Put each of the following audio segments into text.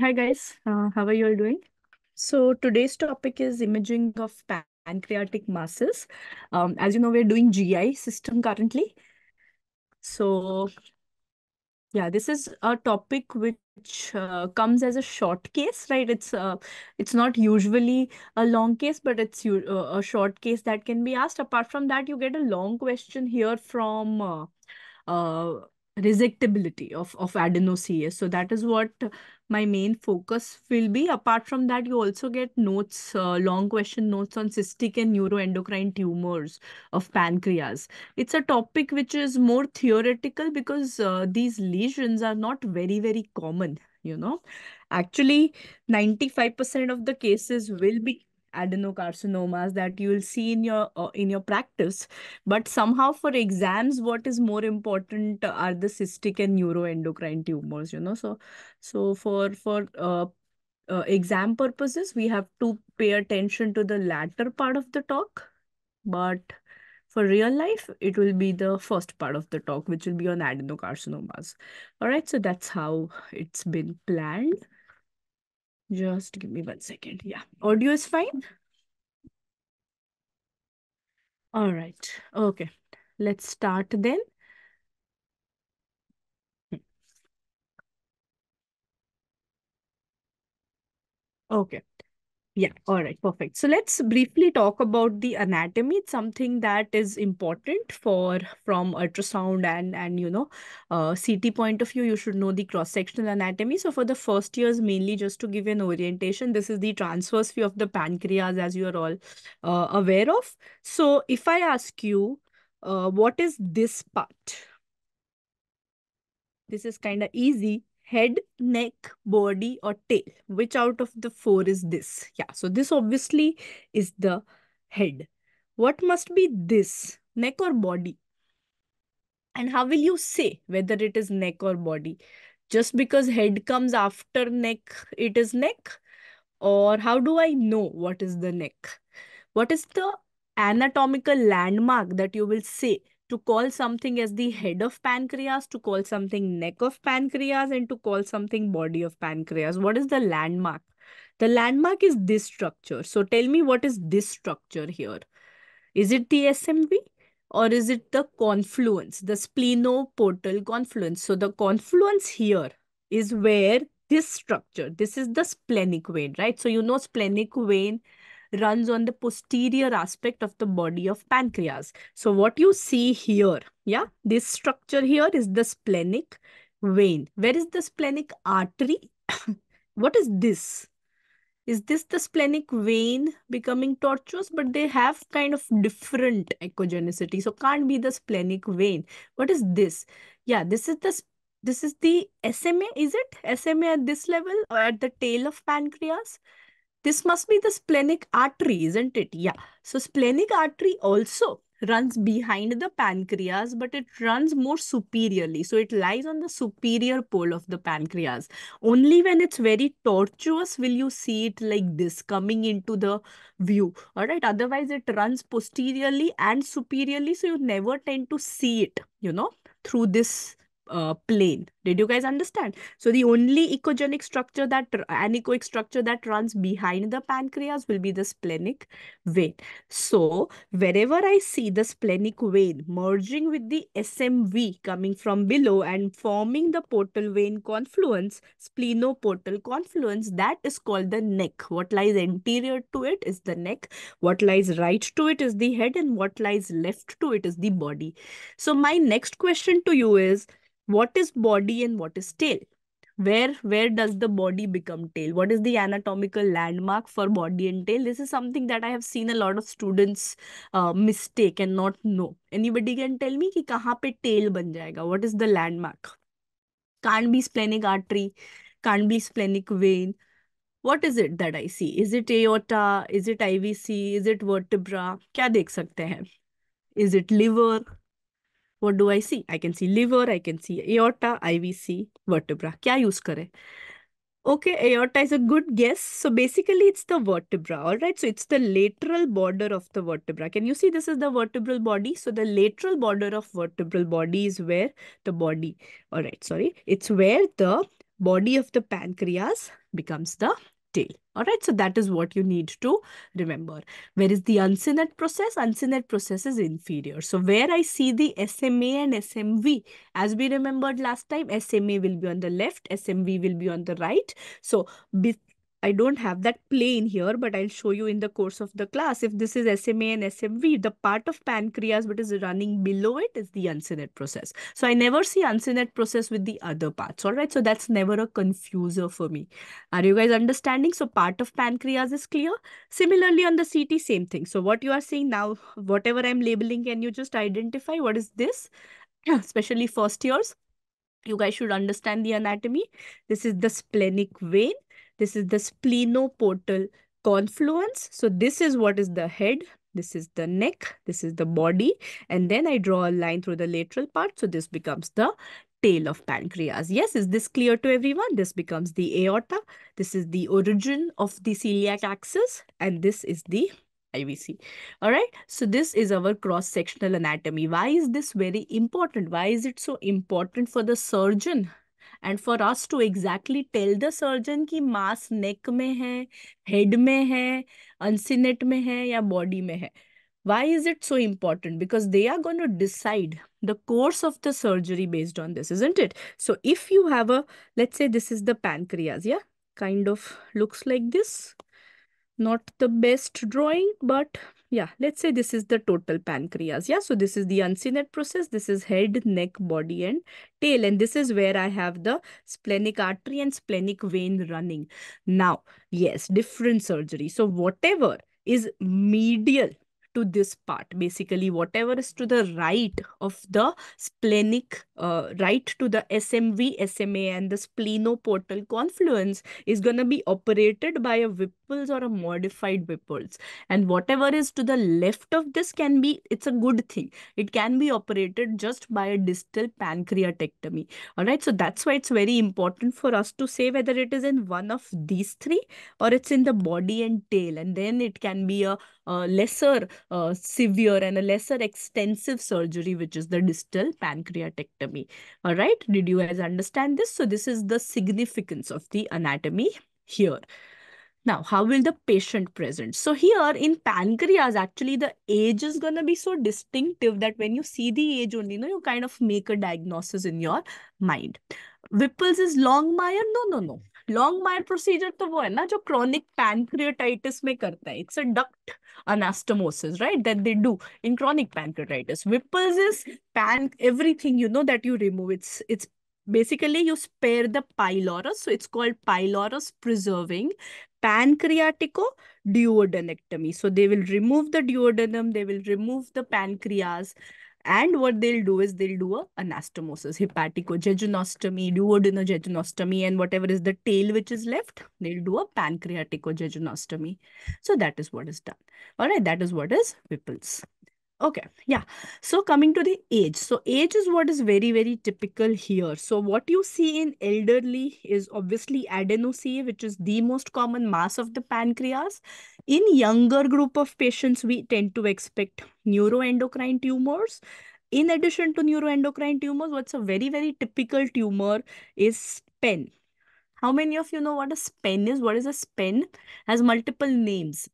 Hi guys, how are you all doing? So today's topic is imaging of pancreatic masses. As you know, we're doing GI system currently. So yeah, this is a topic which comes as a short case, right? It's not usually a long case, but it's a short case that can be asked. Apart from that, you get a long question here from resectability of adenocarcinoma. So that is what my main focus will be. Apart from that, you also get notes, long question notes on cystic and neuroendocrine tumors of pancreas. It's a topic which is more theoretical because these lesions are not very common, you know. Actually, 95% of the cases will be adenocarcinomas that you will see in your practice, but somehow for exams, what is more important are the cystic and neuroendocrine tumors, you know. So for exam purposes, we have to pay attention to the latter part of the talk, but for real life, it will be the first part of the talk, which will be on adenocarcinomas. All right, so that's how it's been planned. Just give me 1 second. Yeah, audio is fine. All right. Okay, let's start then. Okay. Yeah, all right, perfect. So let's briefly talk about the anatomy. It's something that is important from ultrasound and you know, CT point of view. You should know the cross-sectional anatomy. So for the first years, mainly just to give you an orientation, this is the transverse view of the pancreas, as you are all aware of. So if I ask you, what is this part? This is kind of easy. Head, neck, body, or tail. Which out of the four is this? Yeah, so this obviously is the head. What must be this? Neck or body? And how will you say whether it is neck or body? Just because head comes after neck, it is neck? Or how do I know what is the neck? What is the anatomical landmark that you will say to call something as the head of pancreas, to call something neck of pancreas, and to call something body of pancreas? What is the landmark? The landmark is this structure. So tell me, what is this structure here? Is it the SMV or is it the confluence, the splenoportal confluence? So the confluence here is where this structure, this is the splenic vein, right? So you know splenic vein runs on the posterior aspect of the body of pancreas. So what you see here, yeah, this structure here is the splenic vein. Where is the splenic artery? What is this? Is this the splenic vein becoming tortuous? But they have kind of different echogenicity, so can't be the splenic vein. What is this? Yeah, this is the SMA, is it? SMA at this level or at the tail of pancreas? This must be the splenic artery, isn't it? Yeah. So splenic artery also runs behind the pancreas, but it runs more superiorly. So it lies on the superior pole of the pancreas. Only when it's very tortuous will you see it like this coming into the view. All right. Otherwise, it runs posteriorly and superiorly. So you never tend to see it, you know, through this plane. Did you guys understand? So the only echogenic structure that, anechoic structure that runs behind the pancreas will be the splenic vein. So wherever I see the splenic vein merging with the SMV coming from below and forming the portal vein confluence, splenoportal confluence, that is called the neck. What lies anterior to it is the neck. What lies right to it is the head, and what lies left to it is the body. So my next question to you is, what is body and what is tail? Where does the body become tail? What is the anatomical landmark for body and tail? This is something that I have seen a lot of students mistake and not know. Anybody can tell me ki kahan pe tail ban jayega? What is the landmark? Can't be splenic artery. Can't be splenic vein. What is it that I see? Is it aorta? Is it IVC? Is it vertebra? Kya dekh sakte hain? Is it liver? What do I see? I can see liver, I can see aorta, IVC, vertebra. Kya use kare? Okay, aorta is a good guess. So basically it's the vertebra, all right? So it's the lateral border of the vertebra. Can you see this is the vertebral body? So the lateral border of vertebral body is where the body, all right, sorry, it's where the body of the pancreas becomes the tail. All right, so that is what you need to remember. Where is the uncinate process? Uncinate process is inferior. So where I see the SMA and SMV, as we remembered last time, SMA will be on the left, SMV will be on the right. So I don't have that plane here, but I'll show you in the course of the class. If this is SMA and SMV, the part of pancreas which is running below it is the uncinate process. So I never see uncinate process with the other parts. All right. So that's never a confuser for me. Are you guys understanding? So part of pancreas is clear. Similarly on the CT, same thing. So what you are seeing now, whatever I'm labeling, can you just identify what is this? Especially first years, you guys should understand the anatomy. This is the splenic vein. This is the splenoportal confluence. So this is what is the head. This is the neck. This is the body. And then I draw a line through the lateral part. So this becomes the tail of pancreas. Yes, is this clear to everyone? This becomes the aorta. This is the origin of the celiac axis. And this is the IVC. All right. So this is our cross-sectional anatomy. Why is this very important? Why is it so important for the surgeon? And for us to exactly tell the surgeon ki mass neck mein hai, head mein hai, uncinate mein hai, ya body mein hai. Why is it so important? Because they are going to decide the course of the surgery based on this, isn't it? So if you have a, let's say this is the pancreas, yeah, kind of looks like this. Not the best drawing, but yeah, let's say this is the total pancreas. Yeah, so this is the uncinate process. This is head, neck, body and tail. And this is where I have the splenic artery and splenic vein running. Now, yes, different surgery. So whatever is medial to this part, basically whatever is to the right of the splenic, right to the SMV, SMA and the splenoportal confluence is going to be operated by a Whipple's or a modified Whipple's. And whatever is to the left of this can be, it's a good thing. It can be operated just by a distal pancreatectomy. All right. So that's why it's very important for us to say whether it is in one of these three or it's in the body and tail. And then it can be a lesser severe and a lesser extensive surgery, which is the distal pancreatectomy. All right. Did you guys understand this? So this is the significance of the anatomy here. Now, how will the patient present? So here in pancreas, actually the age is going to be so distinctive that when you see the age only, you know, you kind of make a diagnosis in your mind. Whipple's is Longmire? No, no, no. Longmire procedure to wo hai na, jo chronic pancreatitis mein karta hai. It's a duct anastomosis, right, that they do in chronic pancreatitis. Whipple's is everything, you know, that you remove. It's basically you spare the pylorus. So it's called pylorus-preserving Pancreatico-duodenectomy. So they will remove the duodenum, they will remove the pancreas, and what they'll do is they'll do a anastomosis, hepaticojejunostomy, duodenojejunostomy, and whatever is the tail which is left, they'll do a pancreaticojejunostomy. So that is what is done. All right, that is what is Whipple's. Okay, yeah. So coming to the age. So age is what is very, very typical here. So what you see in elderly is obviously adenocarcinoma, which is the most common mass of the pancreas. In younger group of patients, we tend to expect neuroendocrine tumors. In addition to neuroendocrine tumors, what's a very, very typical tumor is SPEN. How many of you know what a SPEN is? What is a SPEN? It has multiple names,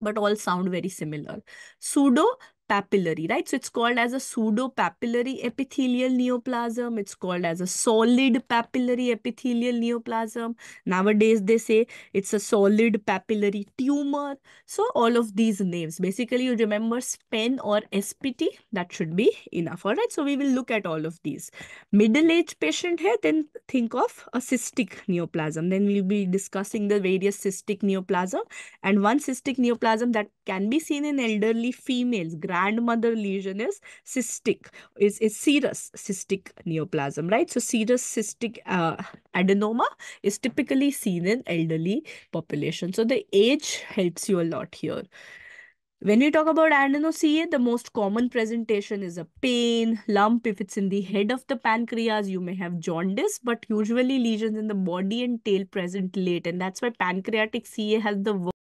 but all sound very similar. Pseudo papillary, right? So it's called as a pseudopapillary epithelial neoplasm. It's called as a solid papillary epithelial neoplasm. Nowadays, they say it's a solid papillary tumor. So all of these names, basically you remember SPEN or SPT, that should be enough. All right. So we will look at all of these. Middle-aged patient hai, then think of a cystic neoplasm. Then we'll be discussing the various cystic neoplasm. And one cystic neoplasm that can be seen in elderly females, grandmother lesion is cystic, is serous cystic neoplasm, right? So serous cystic adenoma is typically seen in elderly population. So the age helps you a lot here. When we talk about adenocarcinoma, the most common presentation is a pain, lump. If it's in the head of the pancreas, you may have jaundice, but usually lesions in the body and tail present late. And that's why pancreatic CA has the